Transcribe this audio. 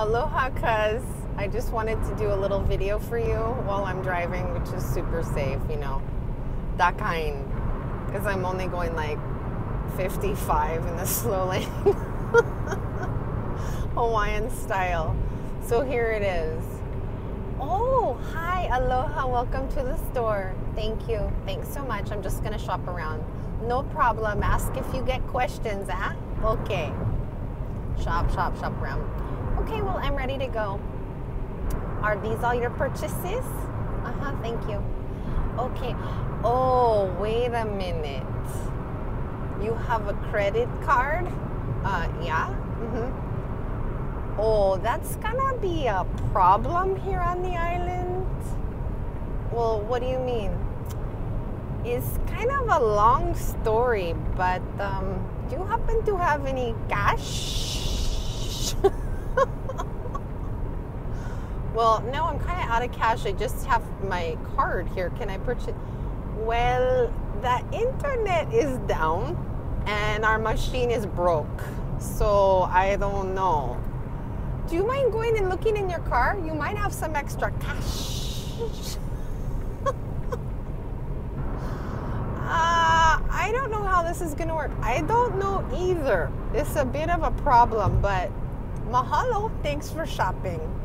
Aloha, cuz I just wanted to do a little video for you while I'm driving, which is super safe, you know, that kind, because I'm only going like 55 in the slow lane Hawaiian style. So here it is. Oh, hi, aloha, welcome to the store. Thank you, thanks so much. I'm just gonna shop around. No problem, ask if you get questions, huh? Okay. Shop around. Okay, well, I'm ready to go. Are these all your purchases? Uh-huh, thank you. Okay. Oh, wait a minute. You have a credit card? Yeah. Mm-hmm. Oh, that's gonna be a problem here on the island. Well, what do you mean? It's kind of a long story, but do you happen to have any cash? Well, no, I'm kind of out of cash. I just have my card here. Can I purchase? Well, the internet is down and our machine is broke, so I don't know. Do you mind going and looking in your car? You might have some extra cash. I don't know how this is gonna work. I don't know either. It's a bit of a problem, but mahalo, thanks for shopping.